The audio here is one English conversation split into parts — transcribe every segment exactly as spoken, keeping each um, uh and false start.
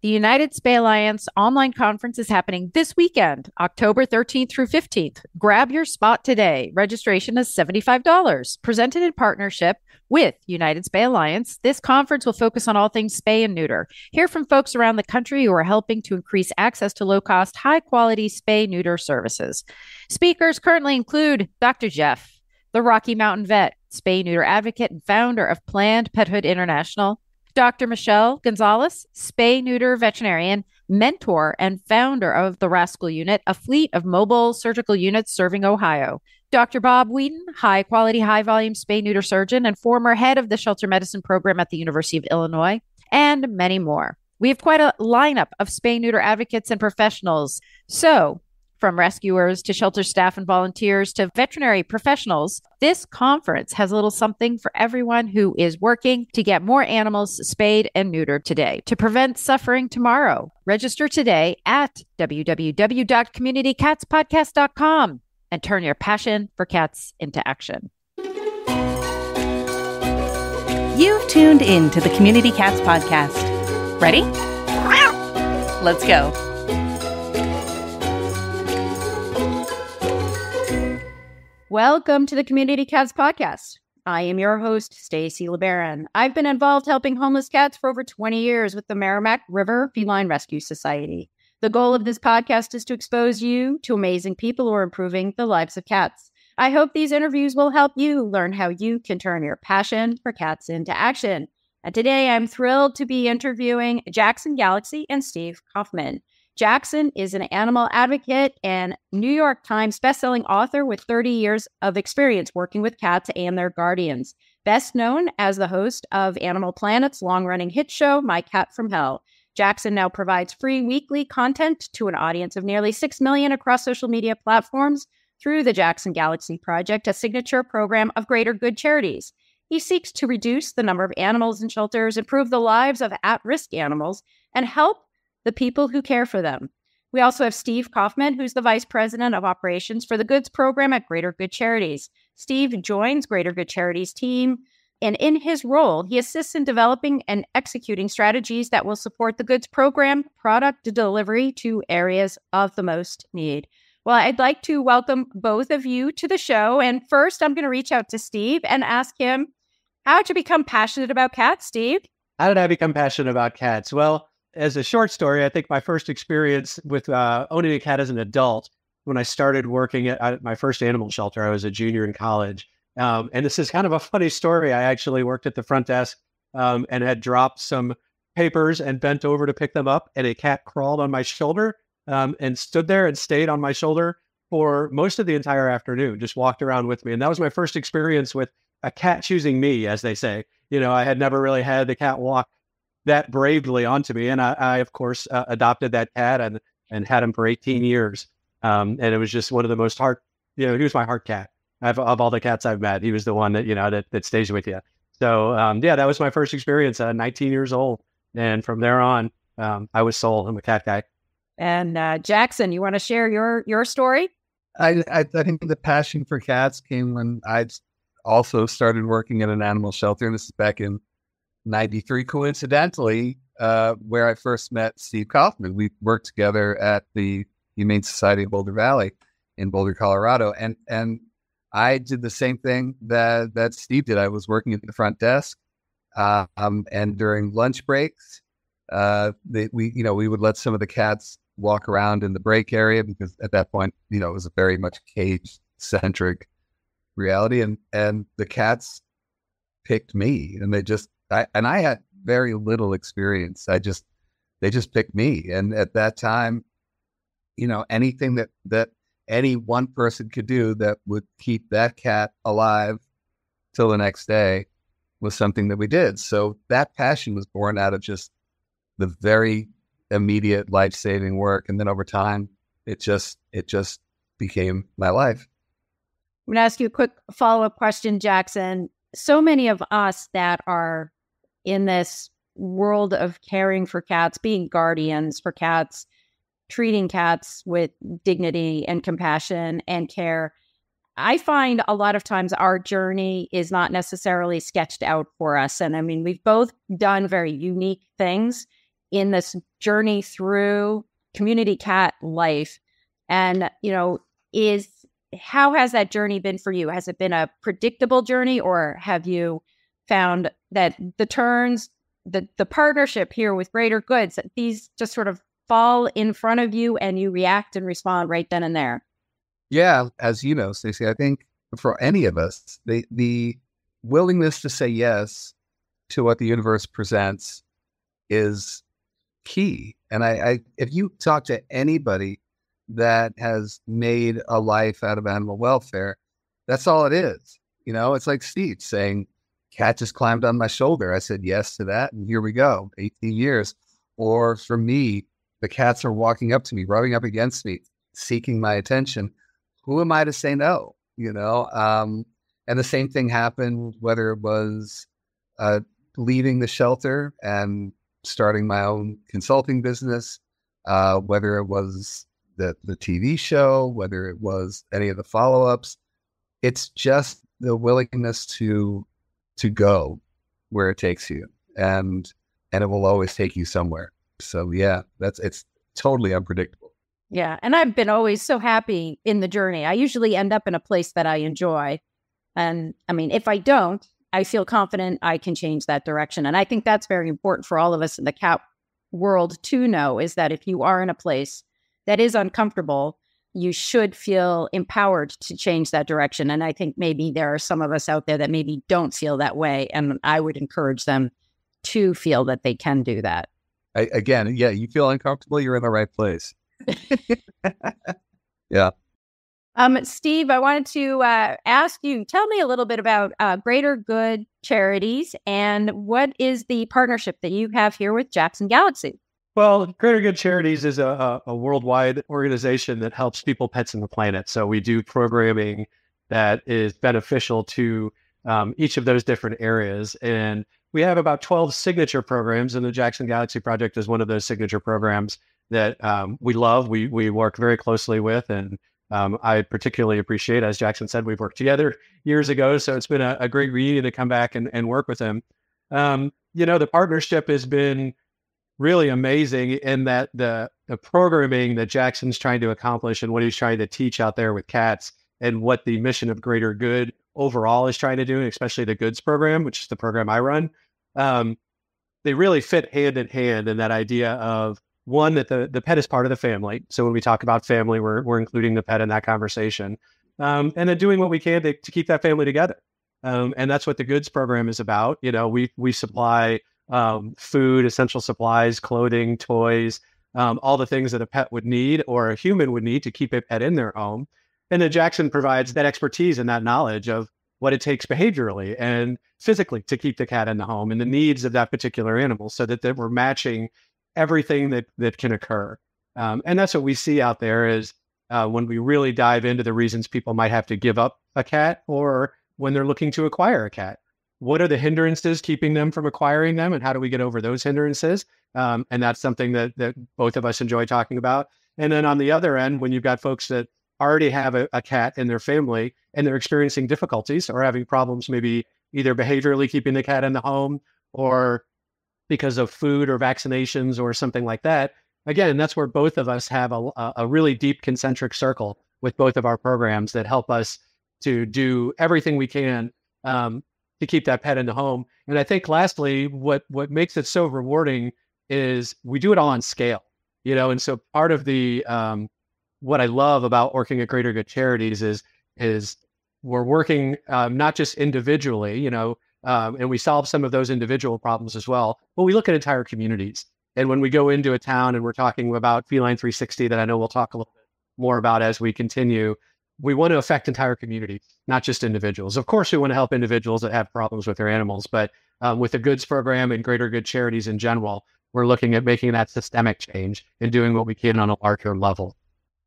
The United Spay Alliance online conference is happening this weekend, October thirteenth through fifteenth. Grab your spot today. Registration is seventy-five dollars. Presented in partnership with United Spay Alliance, this conference will focus on all things spay and neuter. Hear from folks around the country who are helping to increase access to low-cost, high-quality spay-neuter services. Speakers currently include Doctor Jeff, the Rocky Mountain vet, spay-neuter advocate and founder of Planned Pethood International, Doctor Michelle Gonzalez, spay-neuter veterinarian, mentor, and founder of The Rascal Unit, a fleet of mobile surgical units serving Ohio. Doctor Bob Wheaton, high-quality, high-volume spay-neuter surgeon and former head of the shelter medicine program at the University of Illinois, and many more. We have quite a lineup of spay-neuter advocates and professionals. So, from rescuers to shelter staff and volunteers to veterinary professionals, this conference has a little something for everyone who is working to get more animals spayed and neutered today to prevent suffering tomorrow. Register today at w w w dot community cats podcast dot com and turn your passion for cats into action. You've tuned in to the Community Cats Podcast. Ready? Let's go. Welcome to the Community Cats Podcast. I am your host, Stacey LeBaron. I've been involved helping homeless cats for over twenty years with the Merrimack River Feline Rescue Society. The goal of this podcast is to expose you to amazing people who are improving the lives of cats. I hope these interviews will help you learn how you can turn your passion for cats into action. And today, I'm thrilled to be interviewing Jackson Galaxy and Steve Kaufman. Jackson is an animal advocate and New York Times bestselling author with thirty years of experience working with cats and their guardians. Best known as the host of Animal Planet's long-running hit show, My Cat from Hell. Jackson now provides free weekly content to an audience of nearly six million across social media platforms through the Jackson Galaxy Project, a signature program of Greater Good Charities. He seeks to reduce the number of animals in shelters, improve the lives of at-risk animals, and help the people who care for them. We also have Steve Kaufman, who's the Vice President of Operations for the GOODS Program at Greater Good Charities. Steve joins Greater Good Charities team, and in his role, he assists in developing and executing strategies that will support the GOODS Program product delivery to areas of the most need. Well, I'd like to welcome both of you to the show. And first, I'm going to reach out to Steve and ask him, how to become passionate about cats, Steve? How did I become passionate about cats? Well, as a short story, I think my first experience with uh, owning a cat as an adult, when I started working at, at my first animal shelter, I was a junior in college. Um, and this is kind of a funny story. I actually worked at the front desk um, and had dropped some papers and bent over to pick them up. And a cat crawled on my shoulder um, and stood there and stayed on my shoulder for most of the entire afternoon, just walked around with me. And that was my first experience with a cat choosing me, as they say. You know, I had never really had the cat walk that bravely onto me. And I, I of course, uh, adopted that cat and, and had him for eighteen years. Um, and it was just one of the most heart, you know, he was my heart cat. I've, of all the cats I've met, he was the one that, you know, that, that stays with you. So, um, yeah, that was my first experience at uh, nineteen years old. And from there on, um, I was sold. I'm a cat guy. And uh, Jackson, you want to share your, your story? I, I, I think the passion for cats came when I also started working at an animal shelter. And this is back in ninety-three, coincidentally, uh, where I first met Steve Kaufman. We worked together at the Humane Society of Boulder Valley in Boulder, Colorado. And, and I did the same thing that, that Steve did. I was working at the front desk, uh, um, and during lunch breaks, uh, they, we, you know, we would let some of the cats walk around in the break area because at that point, you know, it was a very much cage centric reality. And, and the cats picked me, and they just, I, and I had very little experience. I just, they just picked me. And at that time, you know, anything that, that any one person could do that would keep that cat alive till the next day was something that we did. So that passion was born out of just the very immediate life-saving work. And then over time, it just, it just became my life. I'm going to ask you a quick follow-up question, Jackson. So many of us that are in this world of caring for cats, being guardians for cats, treating cats with dignity and compassion and care, I find a lot of times our journey is not necessarily sketched out for us. And I mean, we've both done very unique things. in this journey through community cat life. And, you know, is how has that journey been for you? Has it been a predictable journey, or have you found that the turns, the, the partnership here with Greater Goods, that these just sort of fall in front of you and you react and respond right then and there? Yeah. As you know, Stacey, I think for any of us, the, the willingness to say yes to what the universe presents is key. And I, I if you talk to anybody that has made a life out of animal welfare, that's all it is. You know, it's like Steve saying, cat just climbed on my shoulder. I said yes to that, and here we go, eighteen years. Or for me, the cats are walking up to me, rubbing up against me, seeking my attention. Who am I to say no? You know, um, and the same thing happened, whether it was uh, leaving the shelter and starting my own consulting business, uh, whether it was the, the T V show, whether it was any of the follow-ups. It's just the willingness to to go where it takes you, and and it will always take you somewhere. So yeah, that's it's totally unpredictable. Yeah, and I've been always so happy in the journey. I usually end up in a place that I enjoy, and I mean, if I don't, I feel confident I can change that direction. And I think that's very important for all of us in the cat world to know, is that if you are in a place that is uncomfortable, you should feel empowered to change that direction. And I think maybe there are some of us out there that maybe don't feel that way, and I would encourage them to feel that they can do that. I, again, yeah, you feel uncomfortable, you're in the right place. Yeah. Um, Steve, I wanted to uh, ask you, tell me a little bit about uh, Greater Good Charities and what is the partnership that you have here with Jackson Galaxy? Well, Greater Good Charities is a, a worldwide organization that helps people, pets, and the planet. So we do programming that is beneficial to um, each of those different areas. And we have about twelve signature programs, and the Jackson Galaxy Project is one of those signature programs that um, we love, we, we work very closely with, and um, I particularly appreciate. As Jackson said, we've worked together years ago, so it's been a, a great reunion to come back and, and work with him. Um, you know, the partnership has been really amazing in that the, the programming that Jackson's trying to accomplish and what he's trying to teach out there with cats and what the mission of Greater Good overall is trying to do, especially the GOODS program, which is the program I run, um, they really fit hand in hand in that idea of, one, that the, the pet is part of the family. So when we talk about family, we're, we're including the pet in that conversation. Um, and then doing what we can to, to keep that family together. Um, and that's what the GOODS program is about. You know, we, we supply um, food, essential supplies, clothing, toys, um, all the things that a pet would need or a human would need to keep a pet in their home. And then Jackson provides that expertise and that knowledge of what it takes behaviorally and physically to keep the cat in the home and the needs of that particular animal, so that, that we're matching everything that that can occur. Um, and that's what we see out there is uh, when we really dive into the reasons people might have to give up a cat or when they're looking to acquire a cat. What are the hindrances keeping them from acquiring them, and how do we get over those hindrances? Um, and that's something that, that both of us enjoy talking about. And then on the other end, when you've got folks that already have a, a cat in their family and they're experiencing difficulties or having problems, maybe either behaviorally keeping the cat in the home or because of food or vaccinations or something like that. Again, that's where both of us have a, a really deep concentric circle with both of our programs that help us to do everything we can um, to keep that pet in the home. And I think lastly, what what makes it so rewarding is we do it all on scale, you know? And so part of the, um, what I love about working at Greater Good Charities is, is we're working um, not just individually, you know, Um, and we solve some of those individual problems as well. But we look at entire communities. And when we go into a town and we're talking about Feline three sixty, that I know we'll talk a little bit more about as we continue, we want to affect entire communities, not just individuals. Of course, we want to help individuals that have problems with their animals. But um, with the GOODS program and Greater Good Charities in general, we're looking at making that systemic change and doing what we can on a larger level.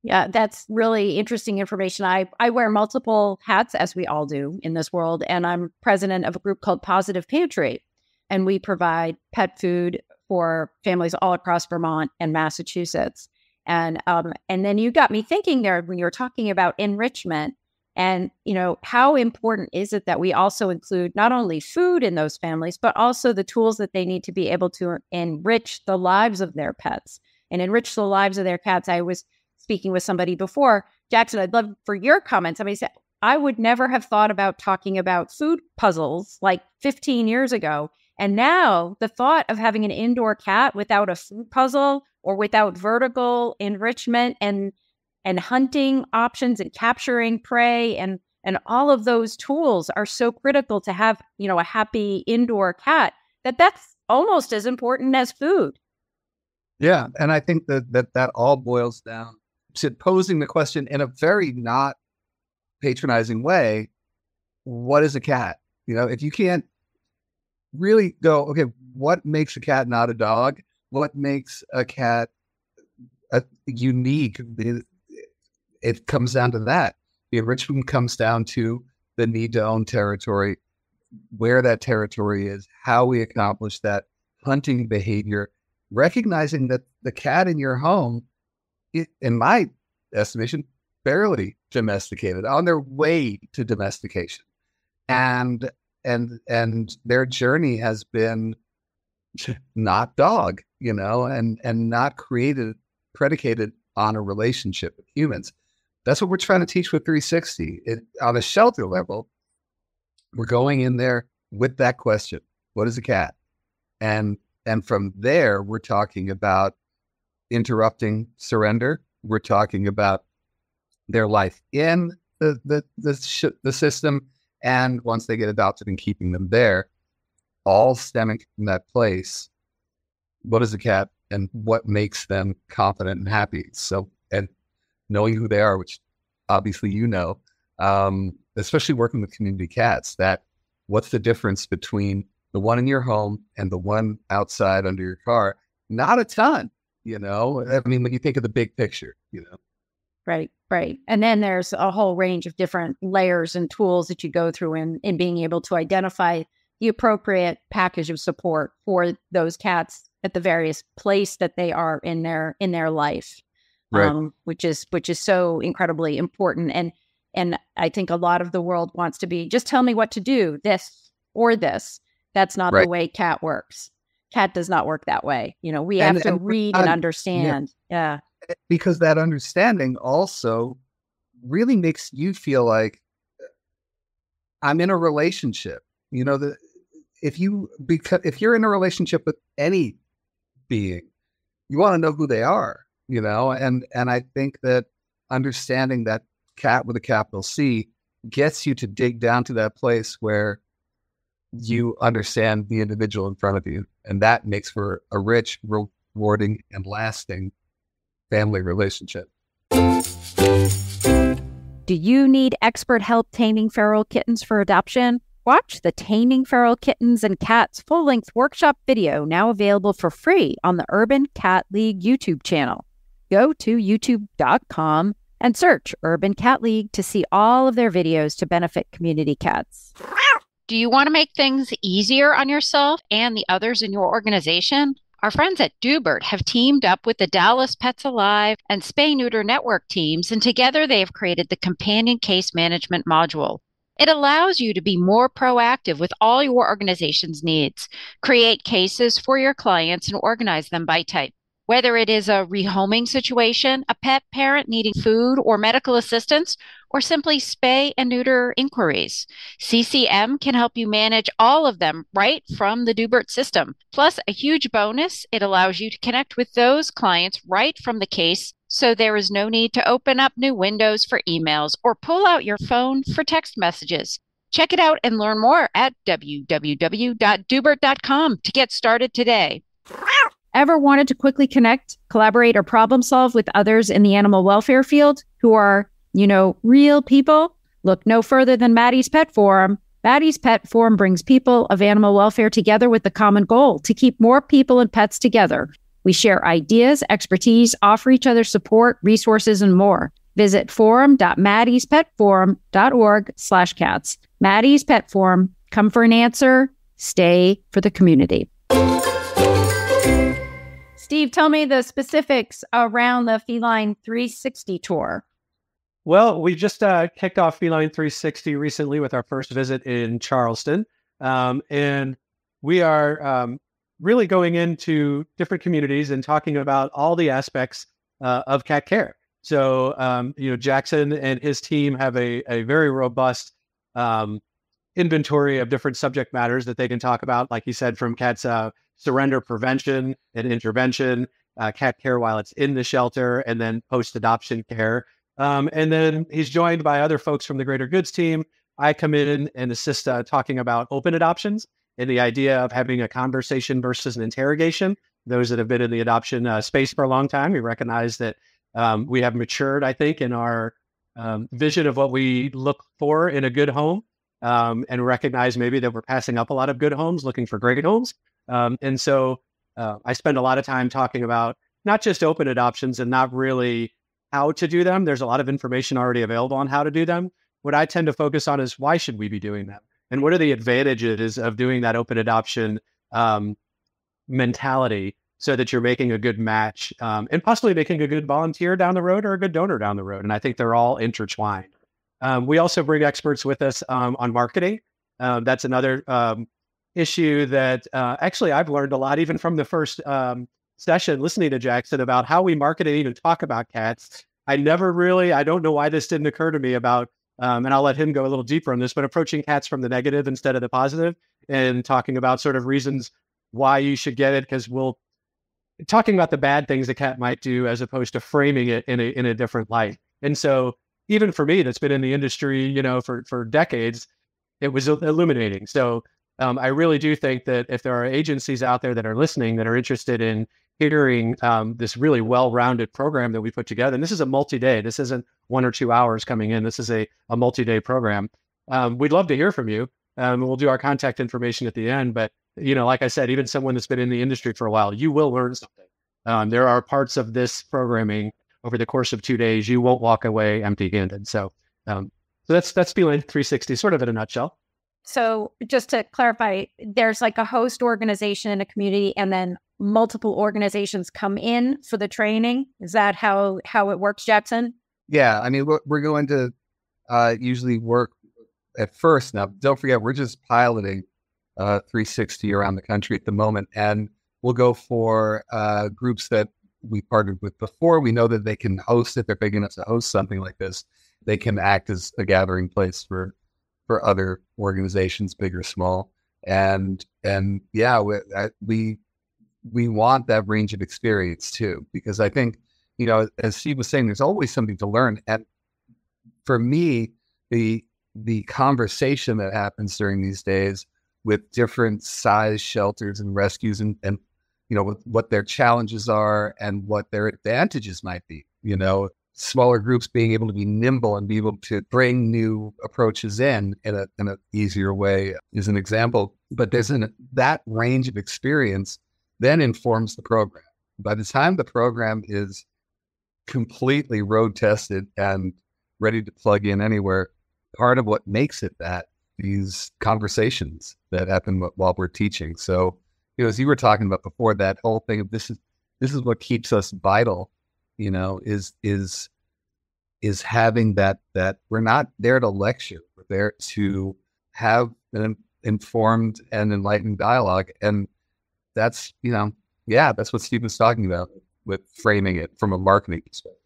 Yeah, that's really interesting information. I, I wear multiple hats, as we all do in this world, and I'm president of a group called Positive Pantry, and we provide pet food for families all across Vermont and Massachusetts. And um, and then you got me thinking there when you were talking about enrichment And, you know, how important is it that we also include not only food in those families, but also the tools that they need to be able to enrich the lives of their pets and enrich the lives of their cats? I was speaking with somebody before, Jackson, I'd love for your comments. Somebody said, I would never have thought about talking about food puzzles like fifteen years ago. And now the thought of having an indoor cat without a food puzzle or without vertical enrichment and and hunting options and capturing prey and and all of those tools are so critical to have, you know, a happy indoor cat that that's almost as important as food. Yeah. And I think that that, that all boils down to posing the question in a very not patronizing way. What is a cat? You know, if you can't really go, okay, what makes a cat not a dog? What makes a cat a, unique? It, it comes down to that. The enrichment comes down to the need to own territory, where that territory is, how we accomplish that hunting behavior, recognizing that the cat in your home, it, in my estimation, barely domesticated, on their way to domestication. And, and, and their journey has been not dog, you know, and, and not created, predicated on a relationship with humans. That's what we're trying to teach with three sixty. It, on a shelter level, we're going in there with that question. What is a cat? And, and from there, we're talking about interrupting surrender. We're talking about their life in the the the, sh the system, and once they get adopted and keeping them there, all stemming from that place. What is a cat, and what makes them confident and happy? So, and knowing who they are, which obviously you know, um, especially working with community cats, that what's the difference between the one in your home and the one outside under your car? Not a ton, you know? I mean, when you think of the big picture, you know? Right, right. And then there's a whole range of different layers and tools that you go through in, in being able to identify the appropriate package of support for those cats at the various place that they are in their, in their life, right. um, which is, which is so incredibly important. And, and I think a lot of the world wants to be, just tell me what to do, this or this. That's not right. The way cat works. Cat does not work that way. You know, we have and, to and, read and, and understand. Yeah. yeah. Because that understanding also really makes you feel like I'm in a relationship. You know, the, if you, because if you're in a relationship with any being, you want to know who they are, you know? And, and I think that understanding that cat with a capital C gets you to dig down to that place where you understand the individual in front of you, and that makes for a rich, rewarding, and lasting family relationship. Do you need expert help taming feral kittens for adoption? Watch the Taming Feral Kittens and Cats full-length workshop video, now available for free on the Urban Cat League YouTube channel. Go to YouTube dot com and search Urban Cat League to see all of their videos to benefit community cats. Do you want to make things easier on yourself and the others in your organization? Our friends at Doobert have teamed up with the Dallas Pets Alive and Spay Neuter Network teams, and together they have created the Companion Case Management module. It allows you to be more proactive with all your organization's needs, create cases for your clients, and organize them by type. Whether it is a rehoming situation, a pet parent needing food or medical assistance, or simply spay and neuter inquiries, C C M can help you manage all of them right from the Doobert system. Plus, a huge bonus, it allows you to connect with those clients right from the case, so there is no need to open up new windows for emails or pull out your phone for text messages. Check it out and learn more at w w w dot doobert dot com to get started today. Ever wanted to quickly connect, collaborate, or problem solve with others in the animal welfare field who are, you know, real people? Look no further than Maddie's Pet Forum. Maddie's Pet Forum brings people of animal welfare together with the common goal to keep more people and pets together. We share ideas, expertise, offer each other support, resources, and more. Visit forum dot maddies pet forum dot org slash cats. Maddie's Pet Forum. Come for an answer. Stay for the community. Steve, tell me the specifics around the Feline three sixty tour. Well, we just uh, kicked off Feline three sixty recently with our first visit in Charleston. Um, and we are um, really going into different communities and talking about all the aspects uh, of cat care. So, um, you know, Jackson and his team have a, a very robust um, inventory of different subject matters that they can talk about. Like he said, from cats uh, surrender prevention and intervention, uh, cat care while it's in the shelter, and then post-adoption care. Um, and then he's joined by other folks from the Greater Goods team. I come in and assist uh, talking about open adoptions and the idea of having a conversation versus an interrogation. Those that have been in the adoption uh, space for a long time, we recognize that um, we have matured, I think, in our um, vision of what we look for in a good home, um, and recognize maybe that we're passing up a lot of good homes, looking for great homes. Um, and so uh, I spend a lot of time talking about not just open adoptions and not really how to do them. There's a lot of information already available on how to do them. What I tend to focus on is why should we be doing them? And what are the advantages of doing that open adoption um, mentality so that you're making a good match um, and possibly making a good volunteer down the road or a good donor down the road. And I think they're all intertwined. Um, we also bring experts with us um, on marketing. Uh, that's another um, issue that uh, actually I've learned a lot, even from the first um, session listening to Jackson, about how we market and even talk about cats. I never really, I don't know why this didn't occur to me about, um, and I'll let him go a little deeper on this, but approaching cats from the negative instead of the positive and talking about sort of reasons why you should get it. Cause we'll talking about the bad things a cat might do as opposed to framing it in a, in a different light. And so even for me, that's been in the industry, you know, for, for decades, it was illuminating. So um, I really do think that if there are agencies out there that are listening, that are interested in hearing um, this really well-rounded program that we put together. And this is a multi-day. This isn't one or two hours coming in. This is a, a multi-day program. Um, we'd love to hear from you. Um, we'll do our contact information at the end. But, you know, like I said, even someone that's been in the industry for a while, you will learn something. Um, there are parts of this programming over the course of two days. You won't walk away empty-handed. So um, so that's, that's Feline three sixty sort of in a nutshell. So just to clarify, there's like a host organization in a community and then multiple organizations come in for the training. Is that how, how it works, Jackson? Yeah. I mean, we're, we're going to uh, usually work at first. Now, don't forget, we're just piloting uh, three sixty around the country at the moment. And we'll go for uh, groups that we partnered with before. We know that they can host it. They're big enough to host something like this. They can act as a gathering place for, for other organizations, big or small. And, and yeah, we, we, we want that range of experience too, because I think, you know, as Steve was saying, there's always something to learn. And for me, the, the conversation that happens during these days with different size shelters and rescues and, and, you know, with what their challenges are and what their advantages might be, you know, smaller groups being able to be nimble and be able to bring new approaches in in a, in an easier way is an example, but there's an, that range of experience then informs the program. By the time the program is completely road tested and ready to plug in anywhere, part of what makes it that these conversations that happen while we're teaching. So, you know, as you were talking about before, that whole thing of this is this is what keeps us vital, you know, is is is having that that we're not there to lecture. We're there to have an informed and enlightened dialogue. And that's, you know, yeah, that's what Steve was talking about with framing it from a marketing perspective.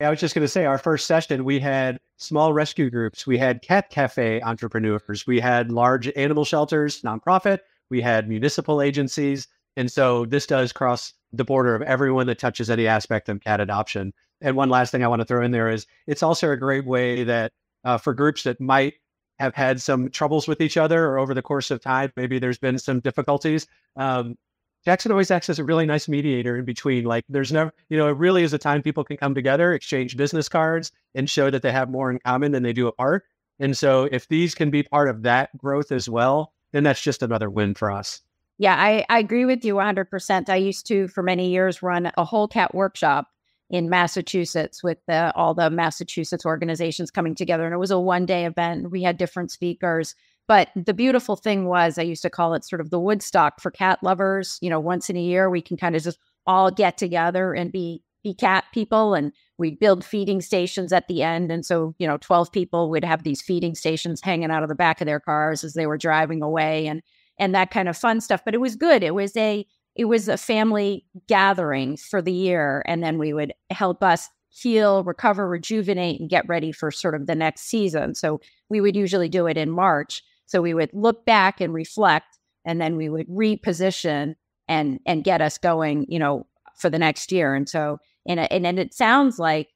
I was just going to say, our first session, we had small rescue groups. We had cat cafe entrepreneurs. We had large animal shelters, nonprofit. We had municipal agencies. And so this does cross the border of everyone that touches any aspect of cat adoption. And one last thing I want to throw in there is it's also a great way that uh, for groups that might have had some troubles with each other or over the course of time, maybe there's been some difficulties. Um, Jackson always acts as a really nice mediator in between. Like there's never, you know, it really is a time people can come together, exchange business cards and show that they have more in common than they do apart. And so if these can be part of that growth as well, then that's just another win for us. Yeah, I, I agree with you one hundred percent. I used to, for many years, run a whole cat workshop in Massachusetts with the, all the Massachusetts organizations coming together. And it was a one-day event. We had different speakers. But the beautiful thing was, I used to call it sort of the Woodstock for cat lovers. You know, once in a year, we can kind of just all get together and be be cat people, and we'd build feeding stations at the end. And so, you know, twelve people would have these feeding stations hanging out of the back of their cars as they were driving away, and and that kind of fun stuff. But it was good. It was a it was a family gathering for the year, and then we would help us heal, recover, rejuvenate, and get ready for sort of the next season. So we would usually do it in March. So we would look back and reflect, and then we would reposition and and get us going, you know, for the next year. And so, and, and, and it sounds like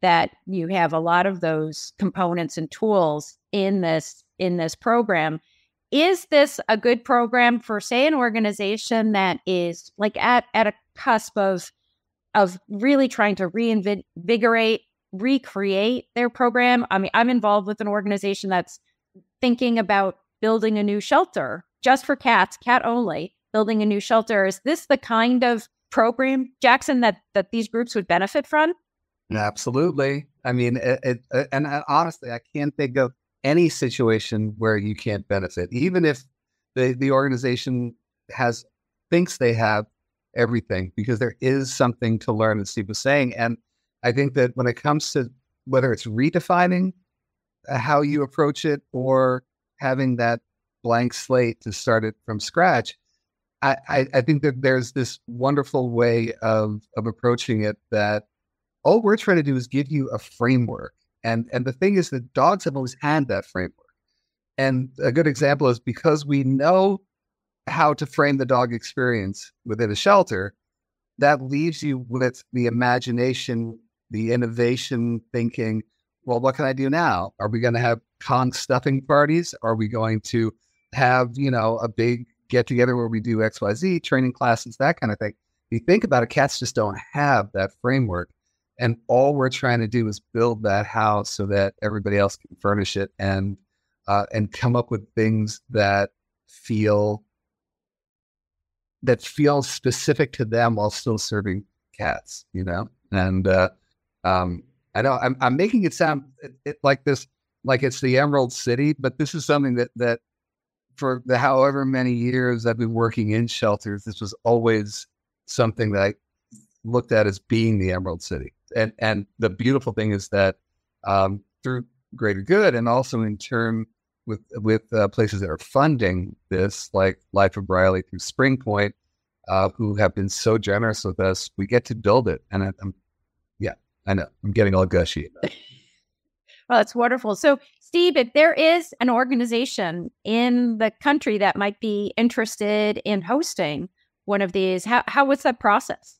that you have a lot of those components and tools in this, in this program. Is this a good program for, say, an organization that is like at, at a cusp of, of really trying to reinvigorate, recreate their program? I mean, I'm involved with an organization that's thinking about building a new shelter just for cats, cat only, building a new shelter. Is this the kind of program, Jackson, that that these groups would benefit from? Absolutely. I mean, it, it, and honestly, I can't think of any situation where you can't benefit, even if the, the organization has thinks they have everything, because there is something to learn, as Steve was saying. And I think that when it comes to whether it's redefining how you approach it or having that blank slate to start it from scratch, I, I, I think that there's this wonderful way of of approaching it that all we're trying to do is give you a framework. And and the thing is that dogs have always had that framework. And a good example is, because we know how to frame the dog experience within a shelter, that leaves you with the imagination, the innovation, thinking, well, what can I do now? Are we going to have conch stuffing parties? Are we going to have, you know, a big get together where we do X Y Z training classes, that kind of thing? You think about it, cats just don't have that framework. And all we're trying to do is build that house so that everybody else can furnish it and, uh, and come up with things that feel, that feel specific to them while still serving cats, you know? And, uh, um, I know I'm, I'm making it sound it, it, like this, like it's the Emerald City, but this is something that, that for the however many years I've been working in shelters, this was always something that I looked at as being the Emerald City. And and the beautiful thing is that um, through Greater Good, and also in turn with with uh, places that are funding this, like Life of Briley through Springpoint, uh, who have been so generous with us, we get to build it. And I, I'm, yeah, I know I'm getting all gushy about it. Well, that's wonderful. So, Steve, if there is an organization in the country that might be interested in hosting one of these, how how was that process?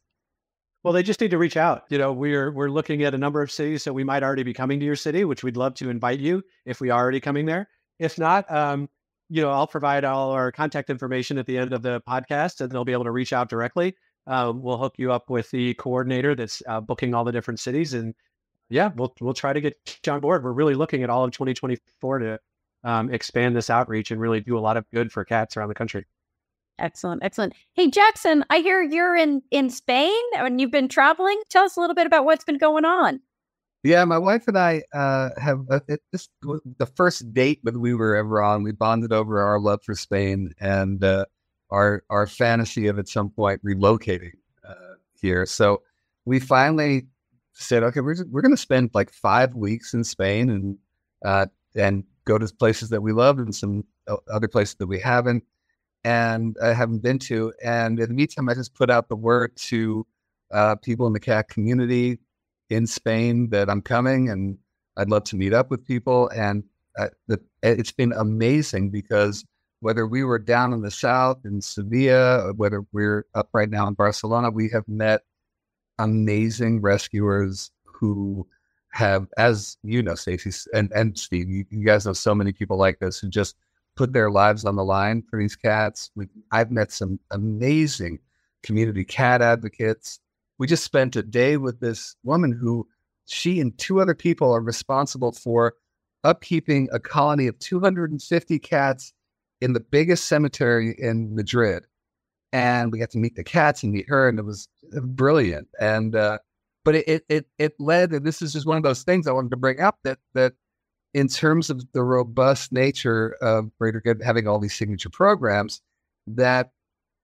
Well, they just need to reach out. You know, we're we're looking at a number of cities, so we might already be coming to your city, which we'd love to invite you if we are already coming there. If not, um, you know, I'll provide all our contact information at the end of the podcast, and they'll be able to reach out directly. Uh, we'll hook you up with the coordinator that's uh, booking all the different cities, and yeah, we'll we'll try to get you on board. We're really looking at all of twenty twenty-four to um, expand this outreach and really do a lot of good for cats around the country. Excellent. Excellent. Hey, Jackson, I hear you're in, in Spain and you've been traveling. Tell us a little bit about what's been going on. Yeah, my wife and I uh, have uh, it, this was the first date that we were ever on. We bonded over our love for Spain and uh, our our fantasy of at some point relocating uh, here. So we finally said, okay, we're, we're going to spend like five weeks in Spain and uh, and go to places that we love and some other places that we haven't. And I haven't been to. And in the meantime, I just put out the word to uh, people in the cat community in Spain that I'm coming and I'd love to meet up with people. And uh, the, it's been amazing, because whether we were down in the south in Sevilla, or whether we're up right now in Barcelona, we have met amazing rescuers who have, as you know, Stacey and, and Steve, you, you guys know so many people like this who just put their lives on the line for these cats. We, I've met some amazing community cat advocates. We just spent a day with this woman who, she and two other people are responsible for upkeeping a colony of two hundred fifty cats in the biggest cemetery in Madrid. And we got to meet the cats and meet her, and it was brilliant. And, uh, but it, it, it led, and this is just one of those things I wanted to bring up, that, that, in terms of the robust nature of Greater Good having all these signature programs, that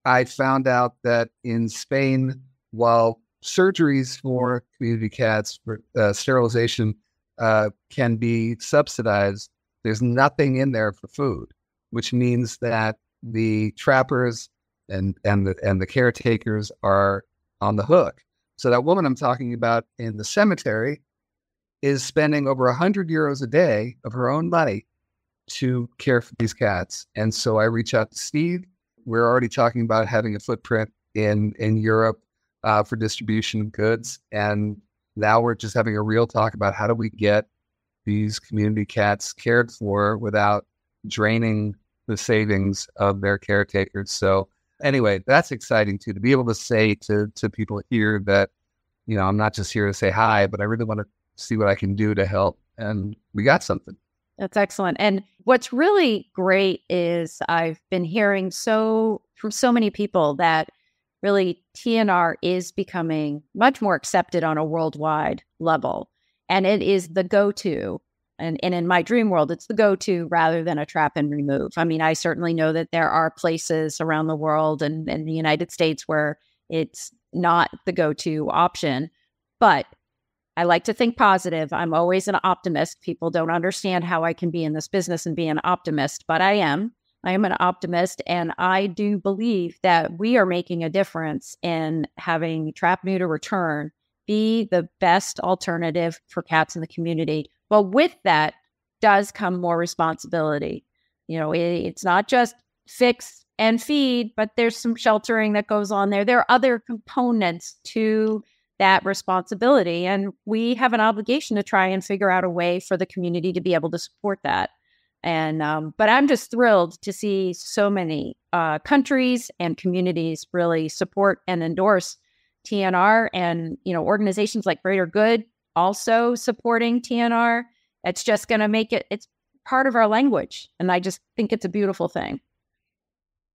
I found out that in Spain, while surgeries for community cats, for uh, sterilization, uh, can be subsidized. There's nothing in there for food, which means that the trappers and and the and the caretakers are on the hook. So that woman I'm talking about in the cemetery is spending over a hundred euros a day of her own money to care for these cats. And so I reach out to Steve. We're already talking about having a footprint in in Europe uh, for distribution of goods. And now we're just having a real talk about how do we get these community cats cared for without draining the savings of their caretakers. So anyway, that's exciting too, to be able to say to to people here that, you know, I'm not just here to say hi, but I really want to see what I can do to help. And we got something. That's excellent. And what's really great is I've been hearing so from so many people that really T N R is becoming much more accepted on a worldwide level. And it is the go-to. And, and in my dream world, it's the go-to rather than a trap and remove. I mean, I certainly know that there are places around the world and in the United States where it's not the go-to option. But I like to think positive. I'm always an optimist. People don't understand how I can be in this business and be an optimist, but I am. I am an optimist, and I do believe that we are making a difference in having trap, neuter, return be the best alternative for cats in the community. Well, with that does come more responsibility. You know, it, it's not just fix and feed, but there's some sheltering that goes on there. There are other components to that responsibility. And we have an obligation to try and figure out a way for the community to be able to support that. And, um, but I'm just thrilled to see so many uh, countries and communities really support and endorse T N R, and, you know, organizations like Greater Good also supporting T N R. It's just going to make it, it's part of our language. And I just think it's a beautiful thing.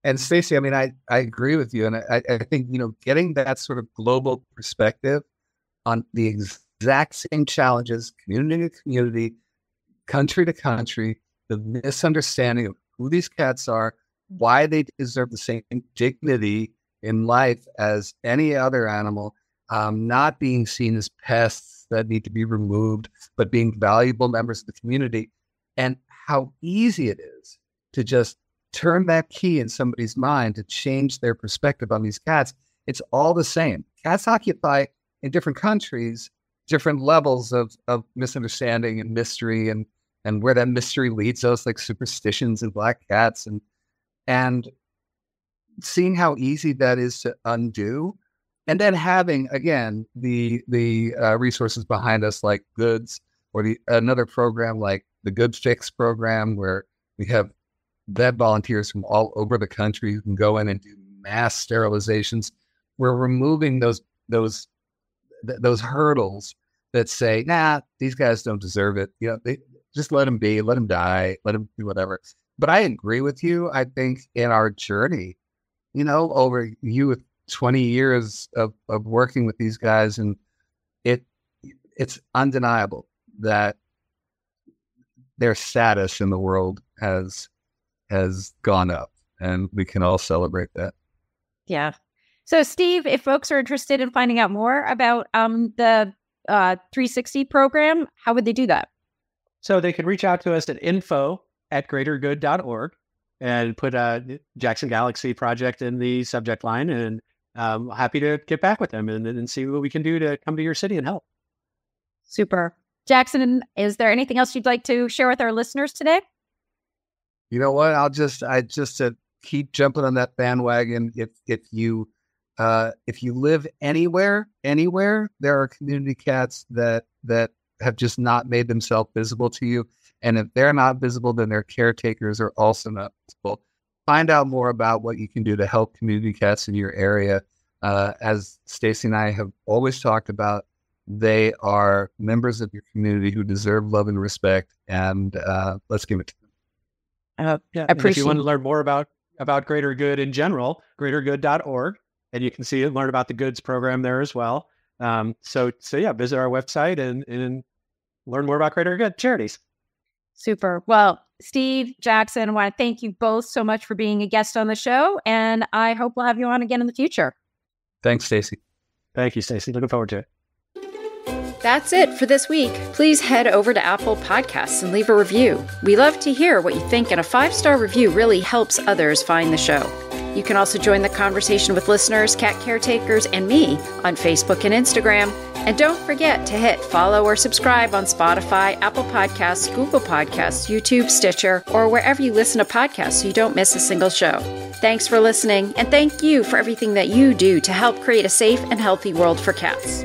And Stacey, I mean, I, I agree with you. And I, I think, you know, getting that sort of global perspective on the exact same challenges, community to community, country to country, the misunderstanding of who these cats are, why they deserve the same dignity in life as any other animal, um, not being seen as pests that need to be removed, but being valuable members of the community, and how easy it is to just turn that key in somebody's mind to change their perspective on these cats. It's all the same. Cats occupy in different countries, different levels of, of misunderstanding and mystery, and, and where that mystery leads us, like superstitions and black cats, and, and seeing how easy that is to undo. And then having, again, the, the uh, resources behind us, like GOODS, or the, another program like the Good Fix program, where we have vet volunteers from all over the country who can go in and do mass sterilizations. We're removing those those th- those hurdles that say, "Nah, these guys don't deserve it. You know, they, just let them be, let them die, let them do whatever." But I agree with you. I think in our journey, you know, over you with twenty years of of working with these guys, and it it's undeniable that their status in the world has. has gone up, and we can all celebrate that. Yeah. So Steve, if folks are interested in finding out more about um, the uh, three sixty program, how would they do that? So they can reach out to us at info at greater good dot org and put a Jackson Galaxy Project in the subject line, and I'm happy to get back with them and, and see what we can do to come to your city and help. Super. Jackson, is there anything else you'd like to share with our listeners today? You know what? I'll just, I just uh, keep jumping on that bandwagon. If if you uh, if you live anywhere, anywhere, there are community cats that that have just not made themselves visible to you. And if they're not visible, then their caretakers are also not visible. Find out more about what you can do to help community cats in your area. Uh, as Stacey and I have always talked about, they are members of your community who deserve love and respect. And uh, let's give it to them. Uh, yeah, I appreciate. If you want to learn more about, about Greater Good in general, greater good dot org, and you can see and learn about the GOODS program there as well. Um, so, so yeah, visit our website and, and learn more about Greater Good Charities. Super. Well, Steve, Jackson, I want to thank you both so much for being a guest on the show, and I hope we'll have you on again in the future. Thanks, Stacey. Thank you, Stacey. Looking forward to it. That's it for this week. Please head over to Apple Podcasts and leave a review. We love to hear what you think, and a five-star review really helps others find the show. You can also join the conversation with listeners, cat caretakers, and me on Facebook and Instagram. And don't forget to hit follow or subscribe on Spotify, Apple Podcasts, Google Podcasts, YouTube, Stitcher, or wherever you listen to podcasts so you don't miss a single show. Thanks for listening, and thank you for everything that you do to help create a safe and healthy world for cats.